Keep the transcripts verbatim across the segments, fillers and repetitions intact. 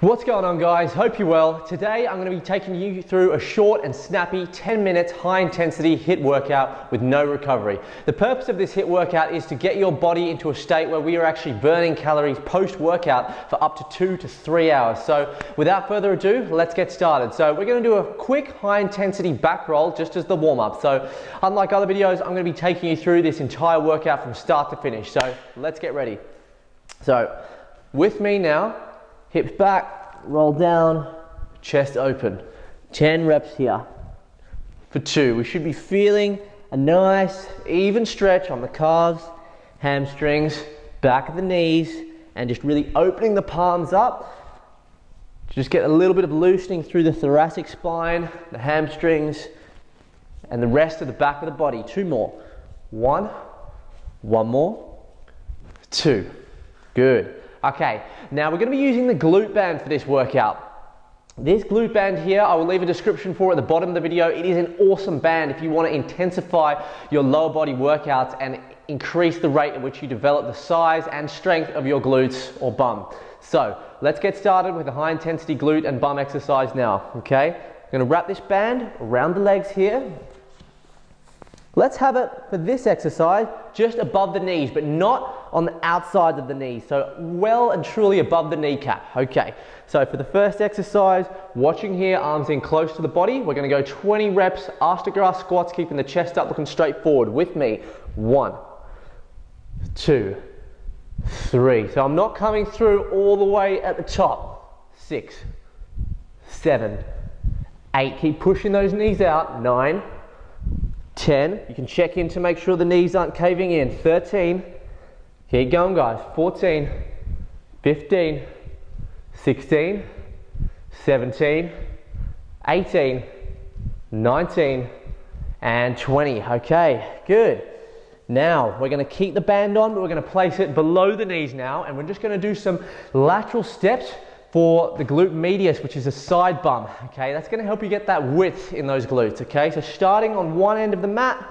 What's going on, guys? Hope you're well. Today I'm going to be taking you through a short and snappy ten minutes high intensity HIIT workout with no recovery. The purpose of this HIIT workout is to get your body into a state where we are actually burning calories post workout for up to two to three hours. So without further ado, let's get started. So we're going to do a quick high intensity back roll just as the warm up. So unlike other videos, I'm going to be taking you through this entire workout from start to finish. So let's get ready. So with me now, hips back, roll down, chest open. ten reps here for two. We should be feeling a nice even stretch on the calves, hamstrings, back of the knees, and just really opening the palms up. Just get a little bit of loosening through the thoracic spine, the hamstrings, and the rest of the back of the body. Two more. One, one more, two. Good. Okay, now we're going to be using the glute band for this workout. This glute band here, I will leave a description for at the bottom of the video. It is an awesome band if you want to intensify your lower body workouts and increase the rate at which you develop the size and strength of your glutes or bum. So let's get started with a high intensity glute and bum exercise now, okay? I'm going to wrap this band around the legs here. Let's have it for this exercise just above the knees, but not on the outside of the knees. So well and truly above the kneecap. Okay, so for the first exercise, watching here, arms in close to the body. We're gonna go twenty reps, Ashtagrass squats, keeping the chest up, looking straight forward with me. One, two, three. So I'm not coming through all the way at the top. Six, seven, eight. Keep pushing those knees out. Nine, ten, you can check in to make sure the knees aren't caving in. thirteen, keep going guys. fourteen, fifteen, sixteen, seventeen, eighteen, nineteen, and twenty. Okay, good. Now, we're gonna keep the band on, but we're gonna place it below the knees now, and we're just gonna do some lateral steps for the glute medius, which is a side bum, okay? That's gonna help you get that width in those glutes, okay? So starting on one end of the mat,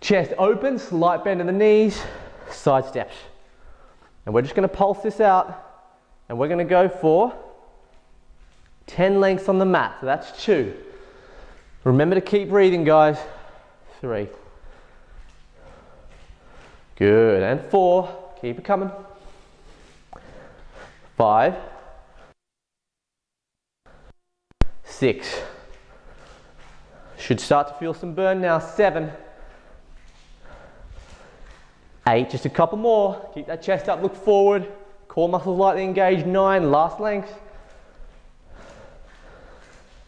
chest open, slight bend in the knees, side steps. And we're just gonna pulse this out, and we're gonna go for ten lengths on the mat, so that's two. Remember to keep breathing, guys. Three. Good, and four, keep it coming. Five. Six. Should start to feel some burn now. Seven. Eight. Just a couple more. Keep that chest up. Look forward. Core muscles lightly engaged. Nine. Last length.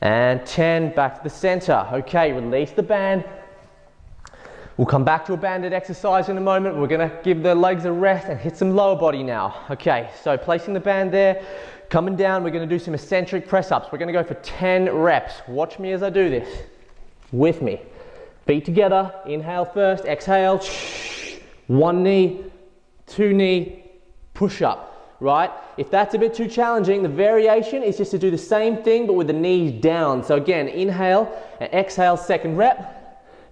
And ten. Back to the center. Okay. Release the band. We'll come back to a banded exercise in a moment. We're gonna give the legs a rest and hit some lower body now. Okay, so placing the band there. Coming down, we're gonna do some eccentric press-ups. We're gonna go for ten reps. Watch me as I do this. With me. Feet together, inhale first, exhale. One knee, two knee, push up, right? If that's a bit too challenging, the variation is just to do the same thing, but with the knees down. So again, inhale and exhale, second rep.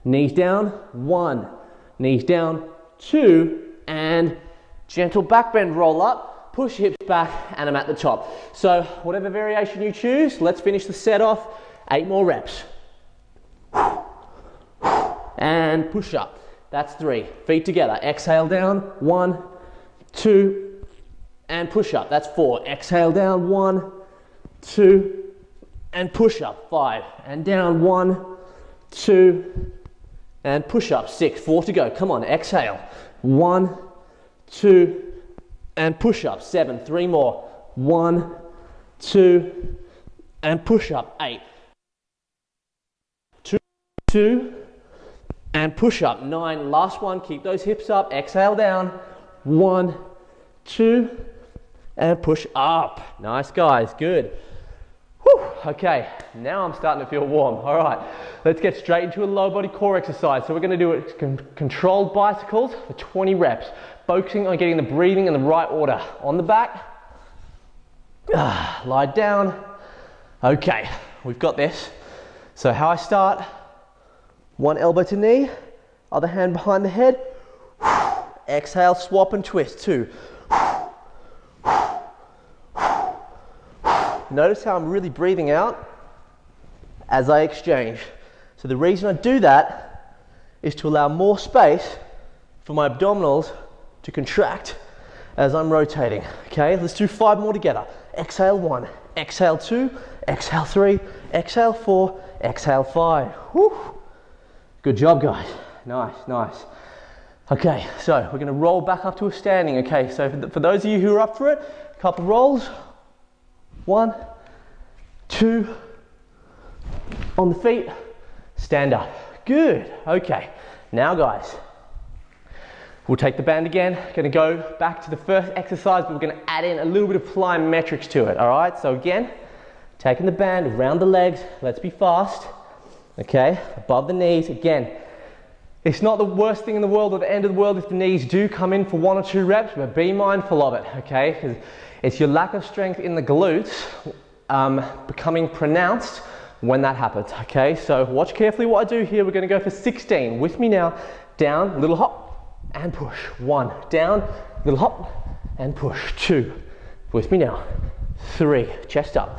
Knees down, one, knees down, two, and gentle back bend, roll up, push hips back, and I'm at the top. So whatever variation you choose, let's finish the set off. Eight more reps. And push up, that's three. Feet together, exhale down, one, two, and push up, that's four. Exhale down, one, two, and push up, five, and down, one, two, and push up, six, four to go, come on, exhale. One, two, and push up, seven, three more. One, two, and push up, eight. Two, two, and push up, nine, last one, keep those hips up, exhale down. One, two, and push up. Nice guys, good. Whew, okay, now I'm starting to feel warm. All right, let's get straight into a lower body core exercise. So we're gonna do it con controlled bicycles for twenty reps, focusing on getting the breathing in the right order. On the back, ah, lie down. Okay, we've got this. So how I start, one elbow to knee, other hand behind the head. Exhale, swap and twist, two. Notice how I'm really breathing out as I exchange. So the reason I do that is to allow more space for my abdominals to contract as I'm rotating. Okay, let's do five more together. Exhale one, exhale two, exhale three, exhale four, exhale five. Woo. Good job, guys. Nice, nice. Okay, so we're gonna roll back up to a standing. Okay, so for, th for those of you who are up for it, a couple rolls. One, two, on the feet, stand up. Good, okay. Now guys, we'll take the band again. Gonna go back to the first exercise, but we're gonna add in a little bit of plyometrics to it, all right? So again, taking the band around the legs. Let's be fast, okay? Above the knees, again. It's not the worst thing in the world or the end of the world if the knees do come in for one or two reps, but be mindful of it, okay? Because it's your lack of strength in the glutes um, becoming pronounced when that happens, okay? So watch carefully what I do here. We're gonna go for sixteen. With me now, down, little hop, and push. One, down, little hop, and push. Two, with me now. Three, chest up.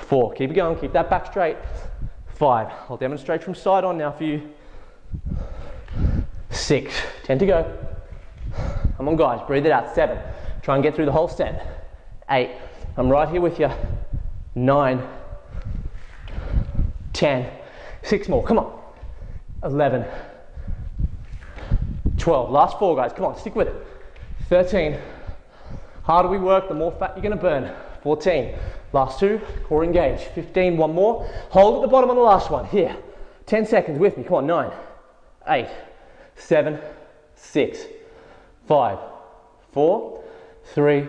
Four, keep it going, keep that back straight. Five, I'll demonstrate from side on now for you. Six, ten to go. Come on guys, breathe it out. Seven, try and get through the whole set. Eight, I'm right here with you. Nine, ten, six more, come on. Eleven, twelve, last four guys, come on, stick with it. Thirteen, harder we work, the more fat you're gonna burn. Fourteen, last two, core engage. Fifteen, one more, hold at the bottom on the last one, here. ten seconds with me, come on, nine, eight, seven, six, five, four, three,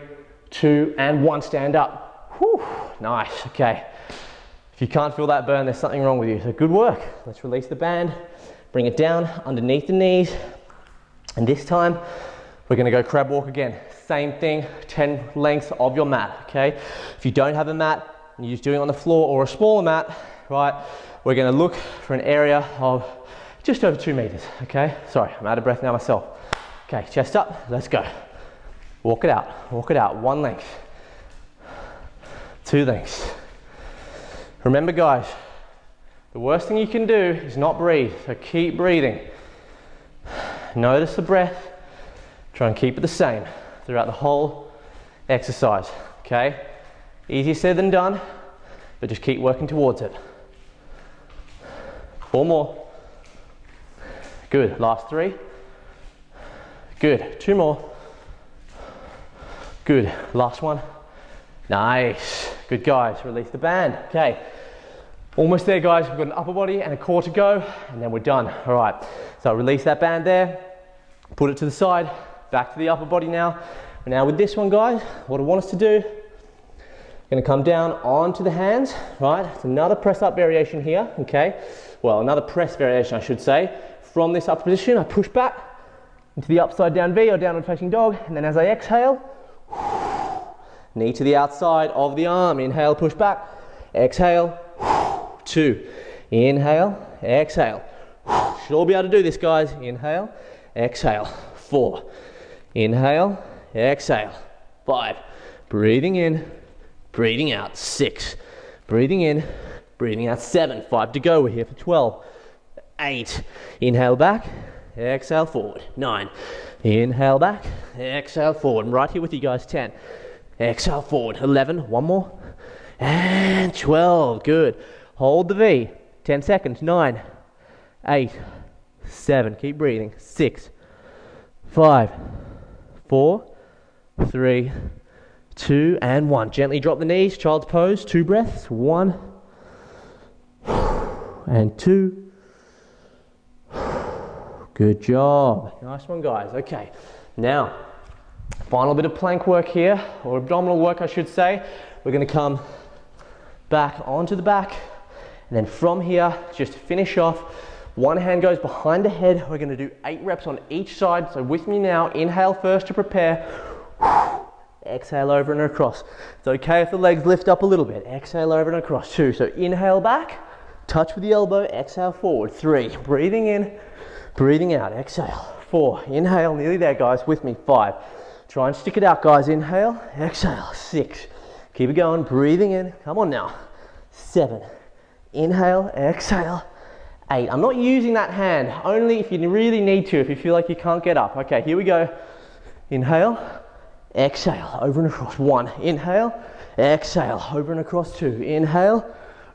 two, and one, stand up. Whew, nice, okay. If you can't feel that burn, there's something wrong with you, so good work. Let's release the band, bring it down underneath the knees, and this time, we're gonna go crab walk again. Same thing, ten lengths of your mat, okay? If you don't have a mat, and you're just doing it on the floor or a smaller mat, right, we're gonna look for an area of just over two meters, okay? Sorry, I'm out of breath now myself. Okay, chest up, let's go. Walk it out, walk it out. One length, two lengths. Remember guys, the worst thing you can do is not breathe, so keep breathing. Notice the breath, try and keep it the same throughout the whole exercise, okay? Easier said than done, but just keep working towards it. Four more. Good, last three. Good, two more. Good, last one. Nice, good guys, release the band. Okay, almost there guys, we've got an upper body and a core to go, and then we're done. All right, so release that band there, put it to the side, back to the upper body now. And now with this one guys, what I want us to do, gonna come down onto the hands, right? It's another press up variation here, okay? Well, another press variation I should say. From this up position, I push back into the upside down V or downward facing dog, and then as I exhale, knee to the outside of the arm. Inhale, push back, exhale, two. Inhale, exhale. Should all be able to do this, guys. Inhale, exhale, four. Inhale, exhale, five. Breathing in, breathing out, six. Breathing in, breathing out, seven. Five to go, we're here for twelve. Eight, inhale back, exhale forward. Nine, inhale back, exhale forward. I'm right here with you guys, ten. Exhale forward, eleven, one more. And twelve, good. Hold the V, ten seconds, nine, eight, seven, keep breathing. Six, five, four, three, two, and one. Gently drop the knees, child's pose, two breaths. One, and two. Good job. Nice one, guys. Okay, now, final bit of plank work here, or abdominal work, I should say. We're gonna come back onto the back, and then from here, just to finish off, one hand goes behind the head. We're gonna do eight reps on each side. So with me now, inhale first to prepare. Exhale over and across. It's okay if the legs lift up a little bit. Exhale over and across, two. So inhale back, touch with the elbow, exhale forward, three. Breathing in. Breathing out, exhale, four, inhale, nearly there guys, with me, five. Try and stick it out guys, inhale, exhale, six. Keep it going, breathing in. Come on now. Seven. Inhale, exhale. Eight. I'm not using that hand, only if you really need to, if you feel like you can't get up. Okay, here we go. Inhale, exhale, over and across. One. Inhale, exhale, over and across. Two. Inhale,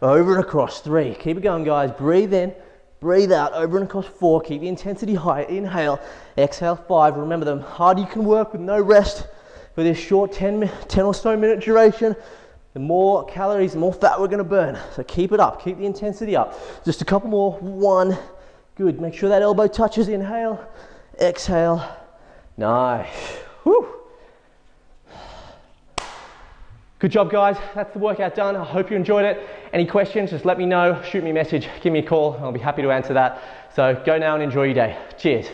over and across. Three. Keep it going, guys. Breathe in, breathe out, over and across. Four. Keep the intensity high. Inhale, exhale. Five. Remember, the harder you can work with no rest for this short ten, ten or so minute duration, the more calories, the more fat we're gonna burn. So keep it up, keep the intensity up. Just a couple more, one, good. Make sure that elbow touches, inhale, exhale, nice. Whew. Good job, guys, that's the workout done. I hope you enjoyed it. Any questions, just let me know, shoot me a message, give me a call, I'll be happy to answer that. So go now and enjoy your day, cheers.